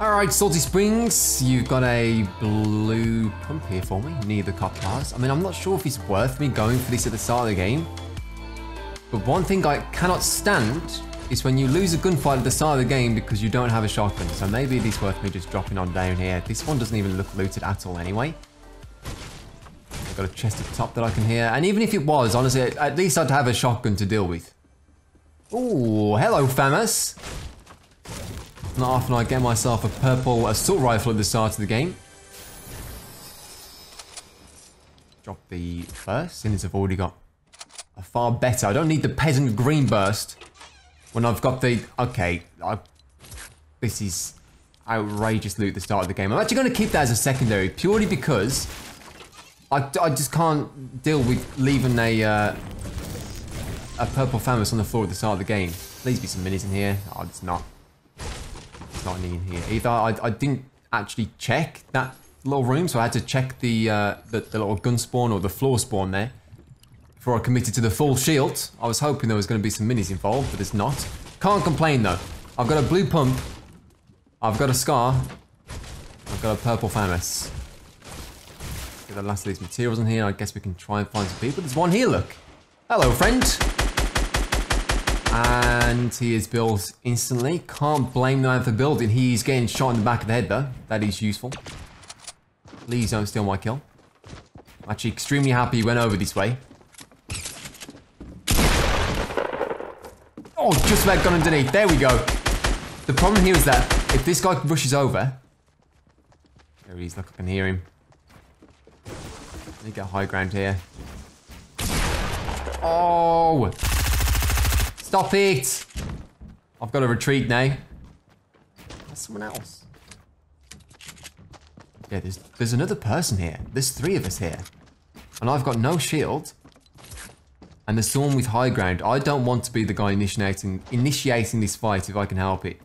Alright, Salty Springs, you've got a blue pump here for me, near the cop cars. I mean, I'm not sure if it's worth me going for this at the start of the game, but one thing I cannot stand is when you lose a gunfight at the start of the game because you don't have a shotgun, so maybe it is worth me just dropping on down here. This one doesn't even look looted at all anyway. I've got a chest at the top that I can hear, and even if it was, honestly, at least I'd have a shotgun to deal with. Ooh, hello, Famas. Not often I get myself a purple assault rifle at the start of the game. Drop the first, since I've already got a far better. I don't need the peasant green burst when I've got the... Okay, this is outrageous loot at the start of the game. I'm actually going to keep that as a secondary, purely because I just can't deal with leaving a purple Famas on the floor at the start of the game. Please be some minis in here. Oh, it's not. Not in here either. I didn't actually check that little room, so I had to check the little gun spawn or the floor spawn there before I committed to the full shield. I was hoping there was going to be some minis involved, but it's not. Can't complain though. I've got a blue pump. I've got a scar. I've got a purple Famas. Get the last of these materials in here. I guess we can try and find some people. There's one here. Look. Hello, friend. And he is built instantly. Can't blame the man for building. He's getting shot in the back of the head though. That is useful. Please don't steal my kill. I'm actually extremely happy he went over this way. Oh, just about gone underneath. There we go. The problem here is that if this guy rushes over... There he is. Look, I can hear him. Let me get high ground here. Oh... Stop it! I've got to retreat now. That's someone else. Yeah, there's another person here. There's three of us here. And I've got no shield. And there's someone with high ground. I don't want to be the guy initiating this fight if I can help it.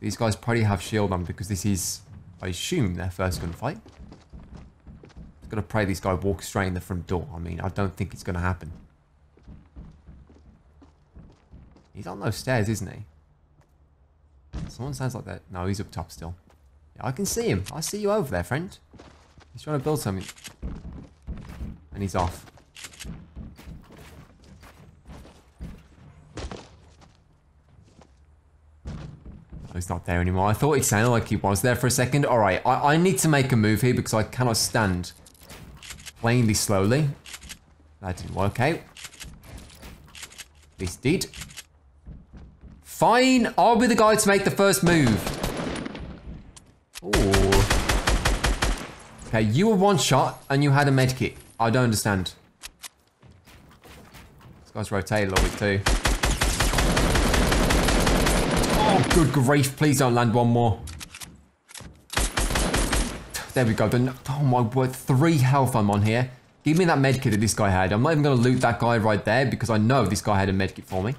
These guys probably have shield on because this is, I assume, their first gunfight. I've got to pray this guy walks straight in the front door. I mean, I don't think it's going to happen. He's on those stairs, isn't he? Someone sounds like that. No, he's up top still. Yeah, I can see him. I see you over there, friend. He's trying to build something. And he's off. No, he's not there anymore. I thought it sounded like he was there for a second. Alright, I need to make a move here because I cannot stand playing this slowly. That didn't work out. This did. Fine, I'll be the guy to make the first move. Ooh. Okay, you were one shot and you had a medkit. I don't understand. This guy's rotated a little bit too. Oh, good grief. Please don't land one more. There we go. Oh my word, 3 health I'm on here. Give me that medkit that this guy had. I'm not even going to loot that guy right there because I know this guy had a medkit for me.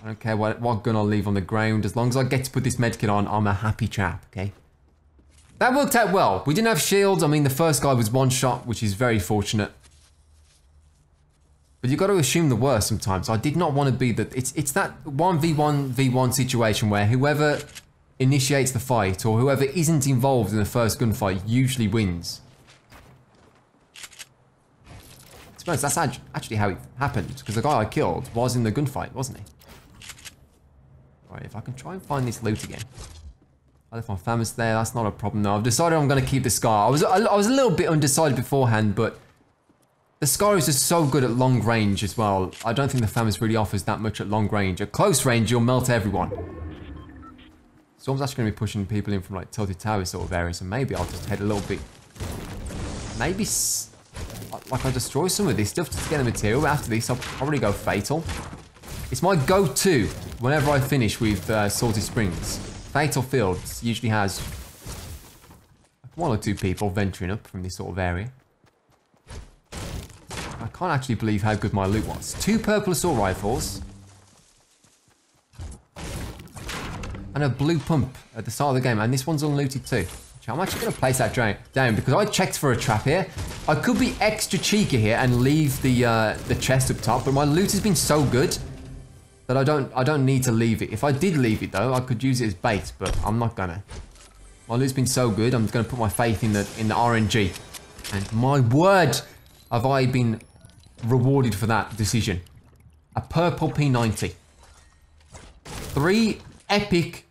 I don't care what gun I'll leave on the ground. As long as I get to put this medkit on, I'm a happy chap, okay? That worked out well. We didn't have shields. I mean, the first guy was one shot, which is very fortunate. But you've got to assume the worst sometimes. I did not want to be that... It's that 1v1 situation where whoever initiates the fight or whoever isn't involved in the first gunfight usually wins. To be honest, that's actually how it happened. Because the guy I killed was in the gunfight, wasn't he? Alright, if I can try and find this loot again. I left my Famas there, that's not a problem though. I've decided I'm going to keep the scar. I was a little bit undecided beforehand, but the scar is just so good at long range as well. I don't think the Famas really offers that much at long range. At close range, you'll melt everyone. So I'm actually going to be pushing people in from like Tilted Tower sort of area, so maybe I'll just head a little bit... Maybe... Like I'll destroy some of this stuff just to get the material, but after this I'll probably go Fatal. It's my go-to whenever I finish with Salty Springs. Fatal Fields usually has 1 or 2 people venturing up from this sort of area. I can't actually believe how good my loot was. 2 purple assault rifles. And a blue pump at the start of the game. And this one's unlooted too. I'm actually going to place that down because I checked for a trap here. I could be extra cheeky here and leave the chest up top, but my loot has been so good. that I don't need to leave it. If I did leave it though, I could use it as bait, but I'm not gonna. My loot's been so good, I'm just gonna put my faith in the RNG. And my word, have I been rewarded for that decision. A purple P90. 3 epic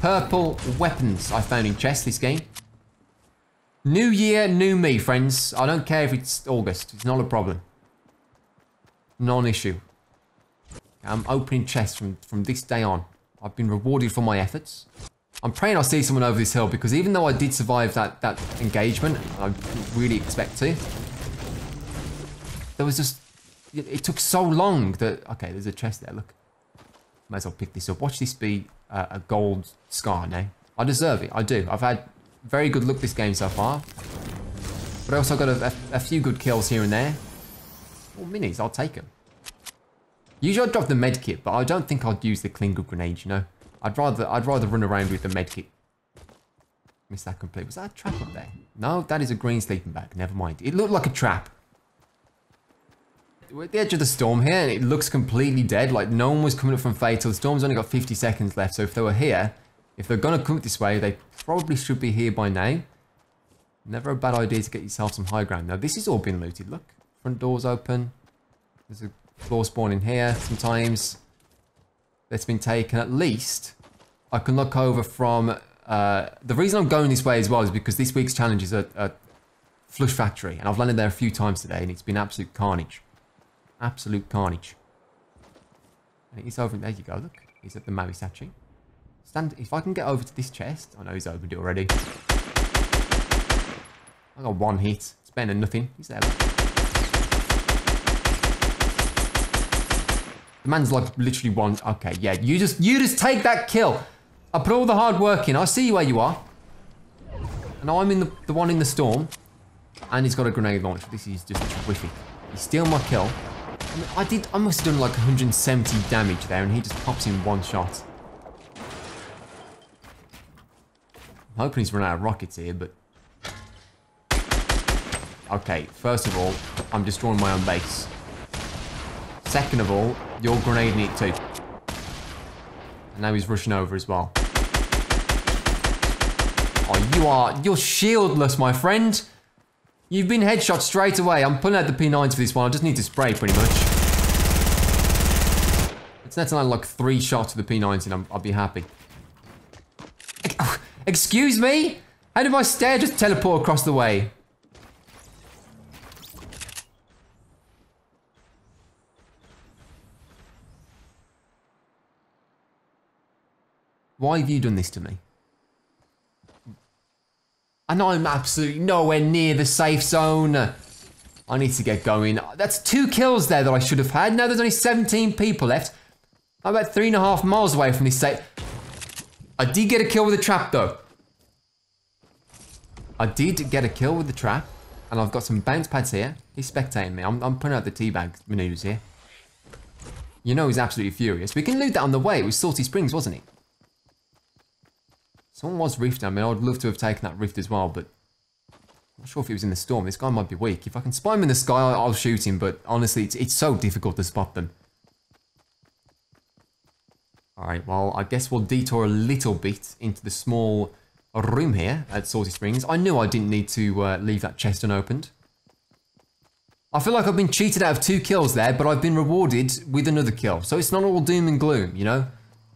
purple weapons I found in chests this game. New year, new me, friends. I don't care if it's August. It's not a problem. Non-issue. I'm opening chests from this day on. I've been rewarded for my efforts. I'm praying I see someone over this hill, because even though I did survive that engagement, I didn't really expect to. There was just... It took so long that... Okay, there's a chest there, look. Might as well pick this up. Watch this be a gold scar now. I deserve it, I do. I've had very good luck this game so far. But I also got a few good kills here and there. Or minis, I'll take them. Usually I'd drop the medkit, but I don't think I'd use the Klingel grenade, you know. I'd rather run around with the medkit. Missed that completely. Was that a trap up there? No, that is a green sleeping bag. Never mind. It looked like a trap. We're at the edge of the storm here, and it looks completely dead. Like, no one was coming up from Fatal. The storm's only got 50 seconds left, so if they were here, if they're going to come this way, they probably should be here by now. Never a bad idea to get yourself some high ground. Now, this has all been looted. Look, front door's open. There's a floor spawn in here sometimes. That's been taken, at least. I can look over from... the reason I'm going this way as well is because this week's challenge is at Flush Factory, and I've landed there a few times today, and it's been absolute carnage. Absolute carnage. And he's over... There you go, look. He's at the Mami Satchi. Stand... If I can get over to this chest... I know he's opened it already. I got one hit. It's better than nothing. He's there, look. The man's like literally one. Okay, yeah, you just take that kill. I put all the hard work in. I see where you are. And I'm in the one in the storm. And he's got a grenade launcher. This is just terrific. He steals my kill. I mean, I must have done like 170 damage there, and he just pops in one shot. I'm hoping he's run out of rockets here, but... Okay, first of all, I'm destroying my own base. Second of all, you're grenading it too. And now he's rushing over as well. Oh, you're shieldless, my friend. You've been headshot straight away. I'm pulling out the P9s for this one. I just need to spray pretty much. It's not like 3 shots of the P9s and I'll be happy. Excuse me? How did my stair just teleport across the way? Why have you done this to me? And I'm absolutely nowhere near the safe zone. I need to get going. That's 2 kills there that I should have had. Now there's only 17 people left. I'm about 3.5 miles away from this safe. I did get a kill with a trap though. I did get a kill with the trap. And I've got some bounce pads here. He's spectating me. I'm putting out the teabag maneuvers here. You know he's absolutely furious. We can loot that on the way. It was Salty Springs, wasn't it? Someone was rift. I mean, I would love to have taken that rift as well, but I'm not sure if it was in the storm. This guy might be weak. If I can spy him in the sky, I'll shoot him, but honestly, it's so difficult to spot them. Alright, well, I guess we'll detour a little bit into the small room here at Salty Springs. I knew I didn't need to leave that chest unopened. I feel like I've been cheated out of 2 kills there, but I've been rewarded with another kill. So it's not all doom and gloom, you know?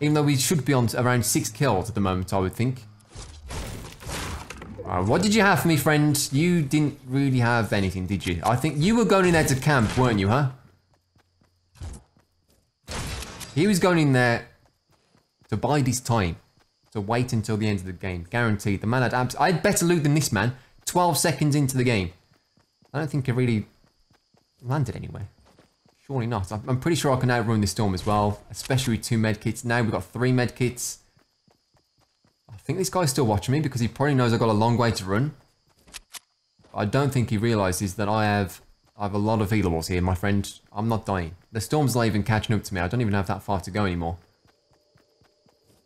Even though we should be on around 6 kills at the moment, I would think. What did you have for me, friend? You didn't really have anything, did you? I think you were going in there to camp, weren't you, huh? He was going in there to bide his time. To wait until the end of the game. Guaranteed. The man had abs... I'd better loot than this man. 12 seconds into the game. I don't think I really landed anywhere. Surely not. I'm pretty sure I can outrun this storm as well, especially with 2 medkits. Now we've got 3 medkits. I think this guy's still watching me because he probably knows I've got a long way to run. I don't think he realises that I have a lot of healables here, my friend. I'm not dying. The storm's not even catching up to me. I don't even have that far to go anymore.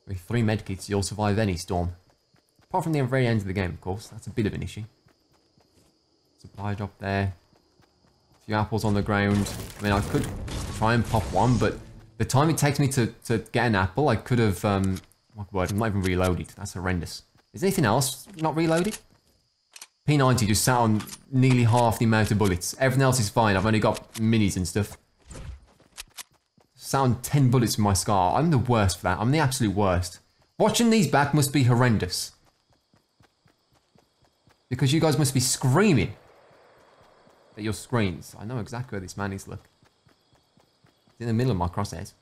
With 3 medkits, you'll survive any storm. Apart from the very end of the game, of course. That's a bit of an issue. Supply drop there. Few apples on the ground. I mean, I could try and pop one, but The time it takes me to get an apple, I could have, my word, I'm not even reloaded. That's horrendous. Is anything else not reloaded? P90 just sat on nearly half the amount of bullets. Everything else is fine. I've only got minis and stuff. Sat on 10 bullets from my scar. I'm the worst for that. I'm the absolute worst. Watching these back must be horrendous. Because you guys must be screaming at your screens. I know exactly where this man is, look. It's in the middle of my crosshairs.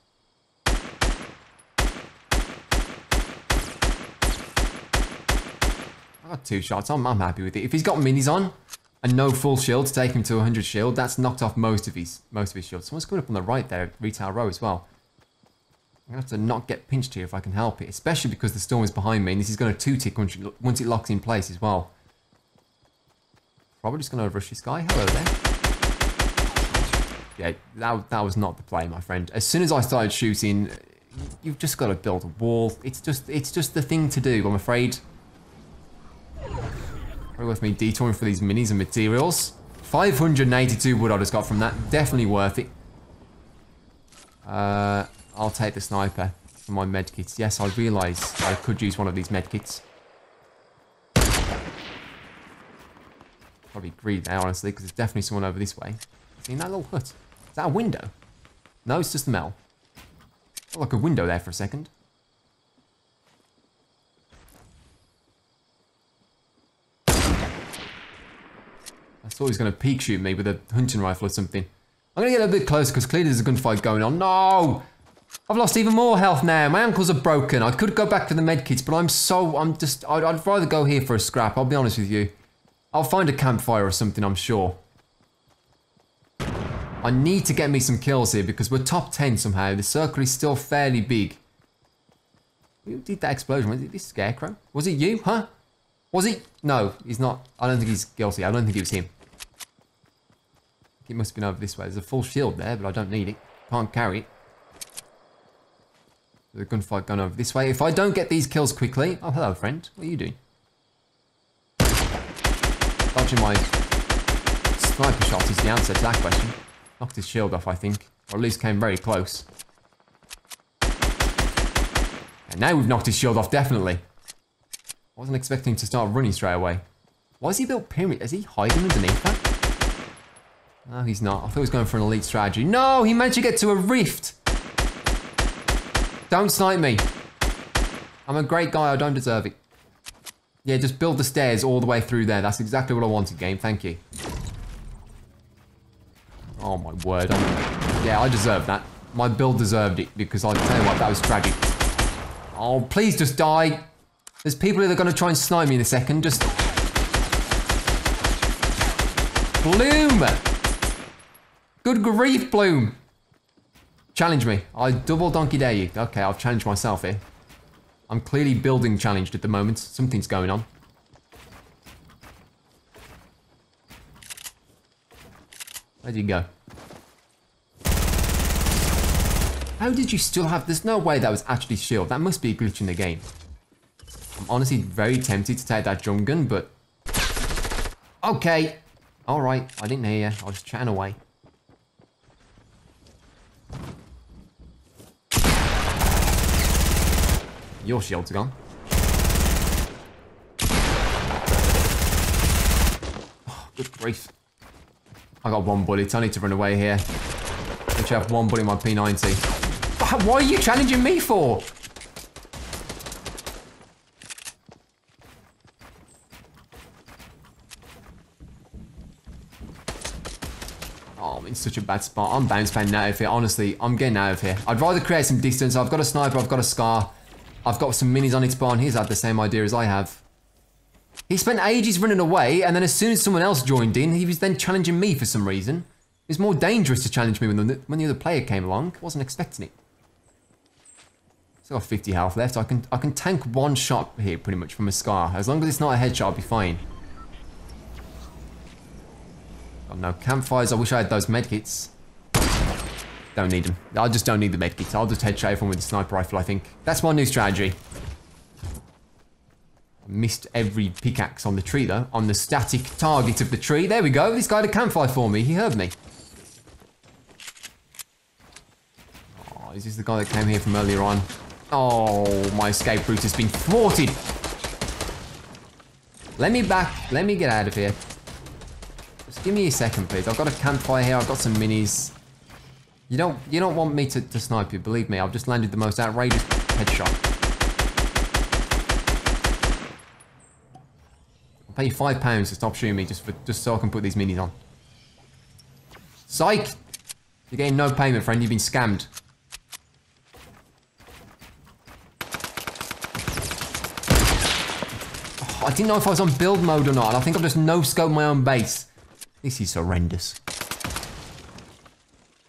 I got 2 shots, I'm happy with it. If he's got minis on and no full shield to take him to 100 shield, that's knocked off most of his shield. Someone's coming up on the right there, Retail Row as well. I'm going to have to not get pinched here if I can help it, especially because the storm is behind me and this is going to two-tick once it locks in place as well. Probably just going to rush this guy. Hello there. Yeah, that was not the play, my friend. As soon as I started shooting, you've just got to build a wall. It's just the thing to do, I'm afraid. Probably worth me detouring for these minis and materials. 582 wood I just got from that. Definitely worth it. I'll take the sniper for my medkits. Yes, I realise I could use one of these medkits. Probably greed now, honestly, because there's definitely someone over this way. See that little hut? Is that a window? No, it's just the Mel. Felt like a window there for a second. I thought he was going to peek shoot me with a hunting rifle or something. I'm going to get a bit closer because clearly there's a gunfight going on. No! I've lost even more health now. My ankles are broken. I could go back for the medkits, but I'd rather go here for a scrap. I'll be honest with you. I'll find a campfire or something, I'm sure. I need to get me some kills here because we're top 10 somehow. The circle is still fairly big. Who did that explosion? Was it this scarecrow? Was it you? Huh? Was it? No, he's not. I don't think he's guilty. I don't think it was him. It must have been over this way. There's a full shield there, but I don't need it. Can't carry it. There's a gunfight going over this way. If I don't get these kills quickly... Oh, hello, friend. What are you doing? Dodging my sniper shot is the answer to that question. Knocked his shield off, I think. Or at least came very close. And now we've knocked his shield off, definitely. I wasn't expecting him to start running straight away. Why has he built pyramid? Is he hiding underneath that? No, he's not. I thought he was going for an elite strategy. No, he managed to get to a rift. Don't snipe me. I'm a great guy, I don't deserve it. Yeah, just build the stairs all the way through there. That's exactly what I wanted, game. Thank you. Oh, my word. Yeah, I deserve that. My build deserved it because I'll tell you what, that was tragic. Oh, please just die. There's people that are going to try and snipe me in a second. Just... Bloom! Good grief, Bloom. Challenge me. I double donkey dare you. Okay, I'll challenge myself here. I'm clearly building challenged at the moment. Something's going on. Where'd you go? How did you still have... There's no way that was actually shield. That must be a glitch in the game. I'm honestly very tempted to take that drum gun, but... Okay. Alright, I didn't hear you. I was chatting away. Your shields are gone. Oh, good grief. I got 1 bullet. I need to run away here. I actually have 1 bullet in my P90. What are you challenging me for? Oh, I'm in such a bad spot. I'm bounce panning out of here. Honestly, I'm getting out of here. I'd rather create some distance. I've got a sniper. I've got a scar. I've got some minis on its bar and he's had the same idea as I have. He spent ages running away and then as soon as someone else joined in, he was then challenging me for some reason. It was more dangerous to challenge me when the other player came along. I wasn't expecting it. Still got 50 health left. I can tank 1 shot here pretty much from a scar. As long as it's not a headshot, I'll be fine. Got no campfires. I wish I had those medkits. Don't need them. I just don't need the medkits. I'll just headshot everyone with the sniper rifle, I think. That's my new strategy. I missed every pickaxe on the tree, though. On the static target of the tree. There we go. This guy had a campfire for me. He heard me. Oh, Oh, is this the guy that came here from earlier on? Oh, my escape route has been thwarted. Let me back. Let me get out of here. Just give me a second, please. I've got a campfire here. I've got some minis. You don't want me to snipe you. Believe me, I've just landed the most outrageous headshot. I'll pay you £5 to stop shooting me just so I can put these minis on. Psych! You're getting no payment, friend. You've been scammed. Oh, I didn't know if I was on build mode or not. I think I've just no-scoped my own base. This is horrendous.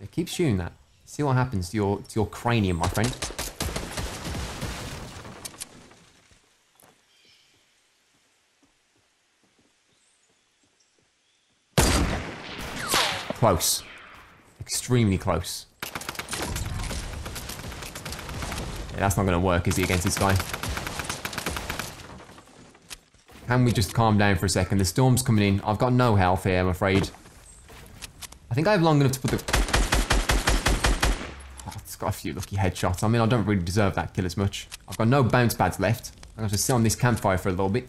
Yeah, keep shooting that. See what happens to your cranium, my friend. Close. Extremely close. Yeah, that's not going to work, is he, against this guy? Can we just calm down for a second? The storm's coming in. I've got no health here, I'm afraid. I think I have long enough to put the... Oh, it's got a few lucky headshots. I mean, I don't really deserve that kill as much. I've got no bounce pads left. I'm going to sit on this campfire for a little bit.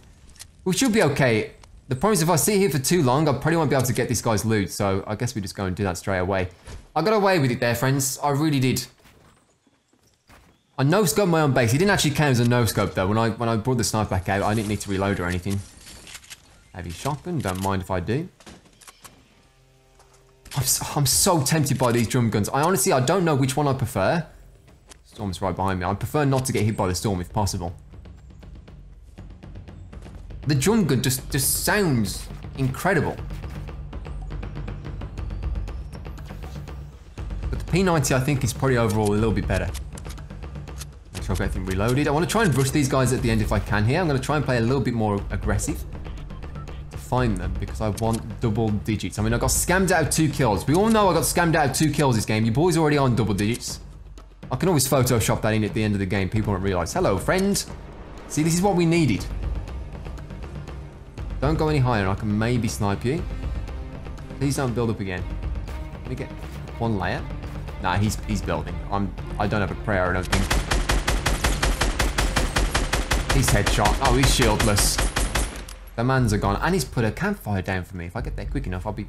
We should be okay. The problem is if I sit here for too long, I probably won't be able to get this guy's loot, so I guess we just go and do that straight away. I got away with it there, friends. I really did. I no-scoped my own base. He didn't actually count as a no-scope, though. When I brought the sniper back out, I didn't need to reload or anything. Heavy shotgun, don't mind if I do. I'm so tempted by these drum guns. I honestly don't know which one I prefer. Storm's right behind me. I prefer not to get hit by the storm if possible. The drum gun just sounds incredible. But the P90 I think is probably overall a little bit better. Make sure I've got everything reloaded. I want to try and rush these guys at the end if I can here. I'm going to try and play a little bit more aggressive to find them because I want double digits. I mean, I got scammed out of 2 kills. We all know I got scammed out of 2 kills this game. Your boy's already on double digits. I can always Photoshop that in at the end of the game. People won't realise. Hello, friend. See, this is what we needed. Don't go any higher, I can maybe snipe you. Please don't build up again. Let me get one layer. Nah, he's building. I don't have a prayer, I don't think. He's headshot. Oh, he's shieldless. The mans are gone. And he's put a campfire down for me. If I get there quick enough, I'll be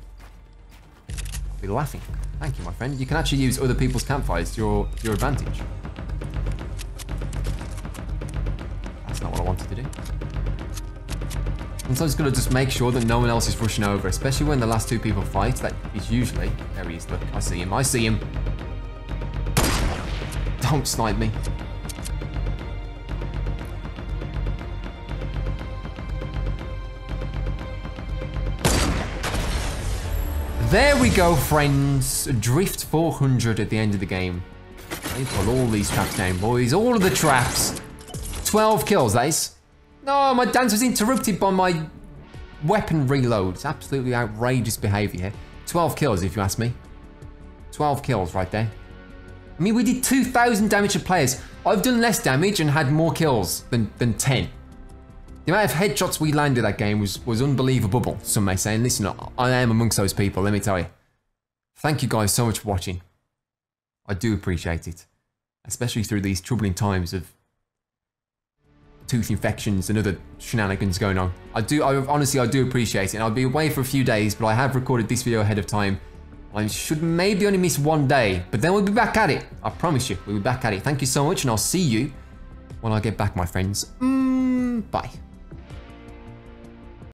laughing. Thank you, my friend. You can actually use other people's campfires to your advantage. That's not what I wanted to do. And so I'm just going to just make sure that no one else is rushing over, especially when the last 2 people fight. That is usually... There he is, look. I see him. I see him. Don't snipe me. There we go, friends. Drift 400 at the end of the game. They pull all these traps down, boys. All of the traps. 12 kills, that is. No, my dance was interrupted by my weapon reload. It's absolutely outrageous behaviour here. 12 kills, if you ask me. 12 kills right there. I mean, we did 2,000 damage to players. I've done less damage and had more kills than 10. The amount of headshots we landed that game was unbelievable, some may say. And listen, I am amongst those people, let me tell you. Thank you guys so much for watching. I do appreciate it. Especially through these troubling times of tooth infections and other shenanigans going on. I honestly do appreciate it, and I'll be away for a few days, but I have recorded this video ahead of time. I should maybe only miss 1 day, but then we'll be back at it. I promise you, we'll be back at it. Thank you so much, and I'll see you when I get back, my friends. Bye.